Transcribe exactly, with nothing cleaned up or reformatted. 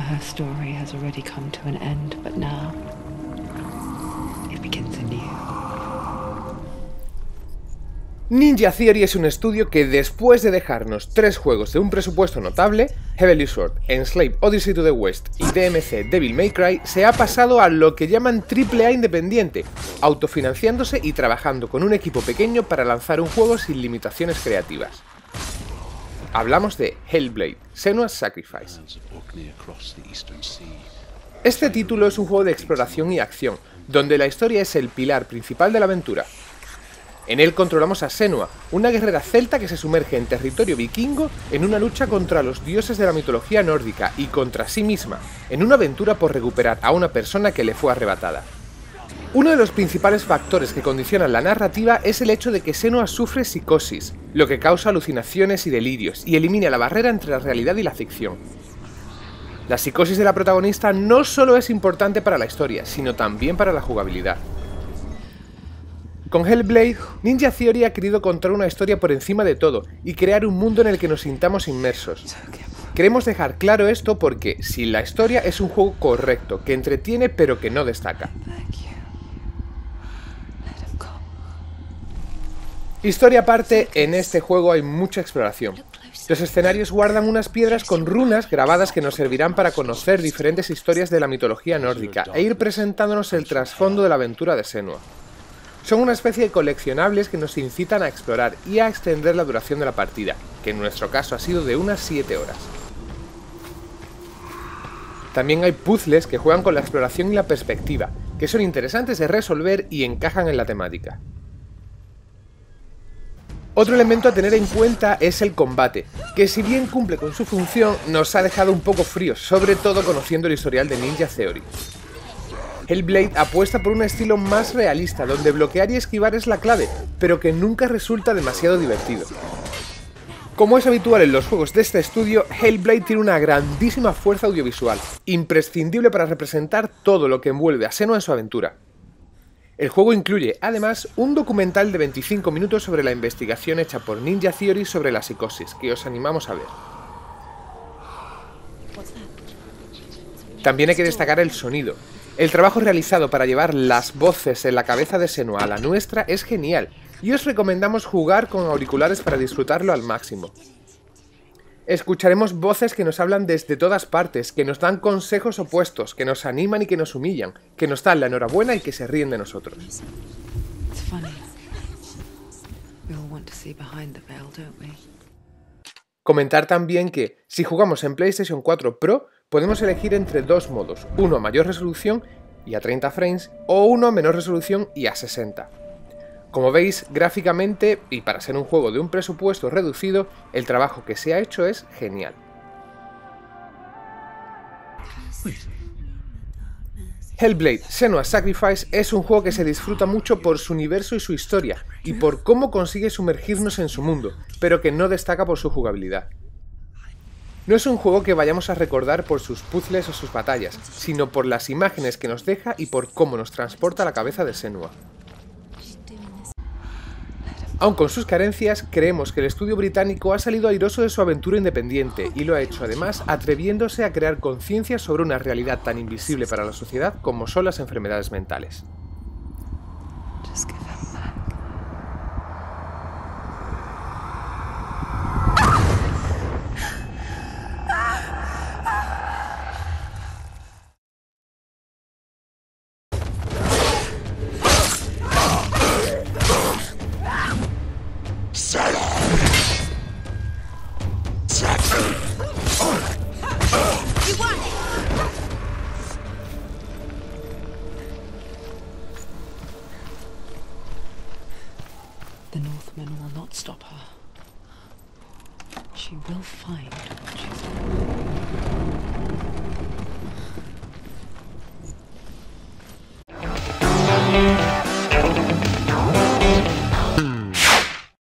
Her story has already come to an end, but now it begins anew. Ninja Theory es un estudio que, después de dejarnos tres juegos de un presupuesto notable, Heavenly Sword, Enslaved Odyssey to the West y D M C Devil May Cry, se ha pasado a lo que llaman triple A independiente, autofinanciándose y trabajando con un equipo pequeño para lanzar un juego sin limitaciones creativas. Hablamos de Hellblade: Senua's Sacrifice. Este título es un juego de exploración y acción, donde la historia es el pilar principal de la aventura. En él controlamos a Senua, una guerrera celta que se sumerge en territorio vikingo en una lucha contra los dioses de la mitología nórdica y contra sí misma, en una aventura por recuperar a una persona que le fue arrebatada. Uno de los principales factores que condicionan la narrativa es el hecho de que Senua sufre psicosis, lo que causa alucinaciones y delirios, y elimina la barrera entre la realidad y la ficción. La psicosis de la protagonista no solo es importante para la historia, sino también para la jugabilidad. Con Hellblade, Ninja Theory ha querido contar una historia por encima de todo y crear un mundo en el que nos sintamos inmersos. Queremos dejar claro esto porque, si la historia es un juego correcto, que entretiene pero que no destaca. Historia aparte, en este juego hay mucha exploración. Los escenarios guardan unas piedras con runas grabadas que nos servirán para conocer diferentes historias de la mitología nórdica e ir presentándonos el trasfondo de la aventura de Senua. Son una especie de coleccionables que nos incitan a explorar y a extender la duración de la partida, que en nuestro caso ha sido de unas siete horas. También hay puzzles que juegan con la exploración y la perspectiva, que son interesantes de resolver y encajan en la temática. Otro elemento a tener en cuenta es el combate, que si bien cumple con su función, nos ha dejado un poco fríos, sobre todo conociendo el historial de Ninja Theory. Hellblade apuesta por un estilo más realista, donde bloquear y esquivar es la clave, pero que nunca resulta demasiado divertido. Como es habitual en los juegos de este estudio, Hellblade tiene una grandísima fuerza audiovisual, imprescindible para representar todo lo que envuelve a Senua en su aventura. El juego incluye, además, un documental de veinticinco minutos sobre la investigación hecha por Ninja Theory sobre la psicosis, que os animamos a ver. También hay que destacar el sonido. El trabajo realizado para llevar las voces en la cabeza de Senua a la nuestra es genial, y os recomendamos jugar con auriculares para disfrutarlo al máximo. Escucharemos voces que nos hablan desde todas partes, que nos dan consejos opuestos, que nos animan y que nos humillan, que nos dan la enhorabuena y que se ríen de nosotros. Comentar también que, si jugamos en PlayStation cuatro Pro, podemos elegir entre dos modos, uno a mayor resolución y a treinta frames, o uno a menor resolución y a sesenta. Como veis, gráficamente, y para ser un juego de un presupuesto reducido, el trabajo que se ha hecho es genial. Hellblade: Senua's Sacrifice es un juego que se disfruta mucho por su universo y su historia, y por cómo consigue sumergirnos en su mundo, pero que no destaca por su jugabilidad. No es un juego que vayamos a recordar por sus puzzles o sus batallas, sino por las imágenes que nos deja y por cómo nos transporta a la cabeza de Senua. Aun con sus carencias, creemos que el estudio británico ha salido airoso de su aventura independiente y lo ha hecho además atreviéndose a crear conciencia sobre una realidad tan invisible para la sociedad como son las enfermedades mentales. The Northmen will not stop her. She will find what she's looking for.